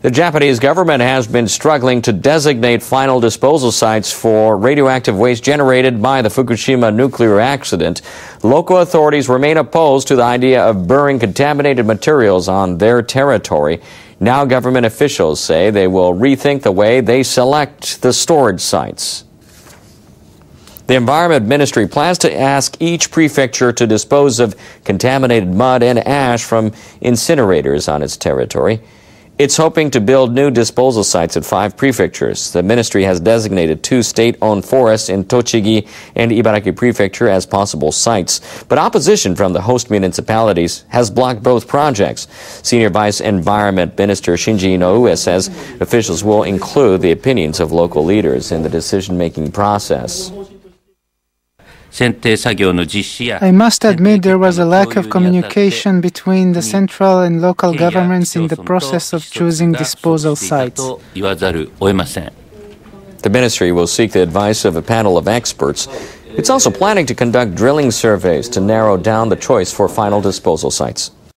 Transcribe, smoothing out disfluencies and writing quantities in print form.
The Japanese government has been struggling to designate final disposal sites for radioactive waste generated by the Fukushima nuclear accident. Local authorities remain opposed to the idea of burning contaminated materials on their territory. Now government officials say they will rethink the way they select the storage sites. The Environment Ministry plans to ask each prefecture to dispose of contaminated mud and ash from incinerators on its territory. It's hoping to build new disposal sites at 5 prefectures. The ministry has designated 2 state-owned forests in Tochigi and Ibaraki prefecture as possible sites. But opposition from the host municipalities has blocked both projects. Senior Vice Environment Minister Shinji Inoue says officials will include the opinions of local leaders in the decision-making process. I must admit there was a lack of communication between the central and local governments in the process of choosing disposal sites. The ministry will seek the advice of a panel of experts. It's also planning to conduct drilling surveys to narrow down the choice for final disposal sites.